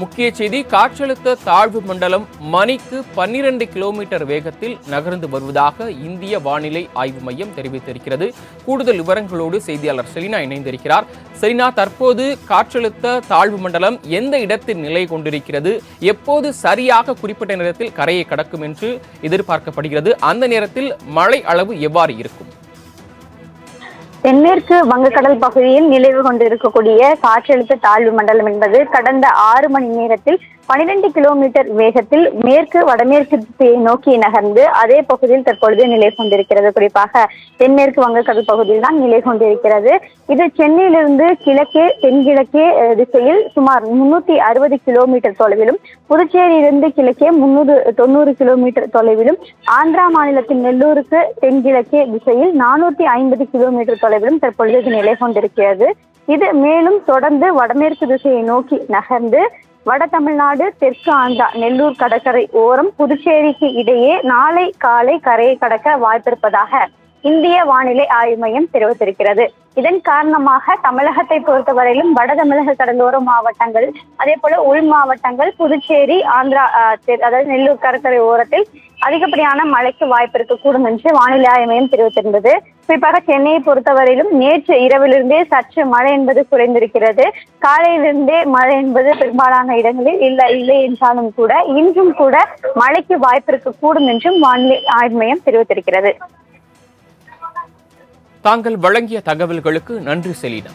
முக்கிய செய்தி, காற்றழுத்த தாழ்வு மண்டலம் மணிக்கு 12 கிலோமீட்டர் வேகத்தில் நகர்ந்து வருவதாக இந்திய வானிலை ஆய்வு மையம் தெரிவித்திருக்கிறது. கூடுதல் விவரங்களோடு செய்தியாளர் செலினா இணைந்திருக்கிறார். செலினா, தற்போது காற்றழுத்த தாழ்வு மண்டலம் எந்த இடத்தில் நிலை கொண்டிருக்கிறது, எப்போது சரியாக குறிப்பிட்ட நேரத்தில் கரையை கடக்கும் என்று எதிர்பார்க்கப்படுகிறது, அந்த நேரத்தில் மழை அளவு எவ்வாறு இருக்கும்? தென்மேற்கு வங்கக்கடல் பகுதியில் நிலவு கொண்டிருக்கக்கூடிய காற்றழுத்த தாழ்வு மண்டலம் என்பது கடந்த 6 மணி நேரத்தில் 12 கிலோமீட்டர் வேகத்தில் மேற்கு வடமேற்கு திசையை நோக்கி நகர்ந்து அதே பகுதியில் தற்பொழுது நிலை கொண்டிருக்கிறது. குறிப்பாக தென்மேற்கு வங்கக்கடல் பகுதியில் தான் நிலை கொண்டிருக்கிறது. இது சென்னையிலிருந்து கிழக்கே தென்கிழக்கே திசையில் சுமார் 360 கிலோமீட்டர் தொலைவிலும், புதுச்சேரியிலிருந்து கிழக்கே 390 கிலோமீட்டர் தொலைவிலும், ஆந்திரா மாநிலத்தின் நெல்லூருக்கு தென்கிழக்கே திசையில் 450 கிலோமீட்டர் தொலைவிலும் தற்பொழுது நிலை கொண்டிருக்கிறது. இது மேலும் தொடர்ந்து வடமேற்கு திசையை நோக்கி நகர்ந்து வட தமிழ்நாடு, தெற்கு ஆந்திரா, நெல்லூர் கடற்கரை ஓரம், புதுச்சேரிக்கு இடையே நாளை காலை கரையை கடக்க வாய்ப்பிருப்பதாக இந்திய வானிலை ஆய்வு மையம் தெரிவித்திருக்கிறது. இதன் காரணமாக தமிழகத்தை பொறுத்தவரையிலும் வட தமிழக கடலோர மாவட்டங்கள், அதே போல உள் மாவட்டங்கள், புதுச்சேரி, ஆந்திரா, அதாவது நெல்லூர் கடற்கரை ஓரத்தில் அதிகப்படியான மழைக்கு வாய்ப்பு இருக்கக்கூடும் என்று வானிலை ஆய்வு மையம் தெரிவித்திருந்தது. குறிப்பாக சென்னையை பொறுத்தவரையிலும் நேற்று இரவிலிருந்தே சற்று மழை என்பது குறைந்திருக்கிறது. காலையிலிருந்தே மழை என்பது பெரும்பாலான இடங்களில் இல்லை என்றாலும் கூட இன்றும் கூட மழைக்கு வாய்ப்பு இருக்கக்கூடும் என்றும் வானிலை ஆய்வு மையம் தெரிவித்திருக்கிறது. தாங்கள் வழங்கிய தகவல்களுக்கு நன்றி செலினா.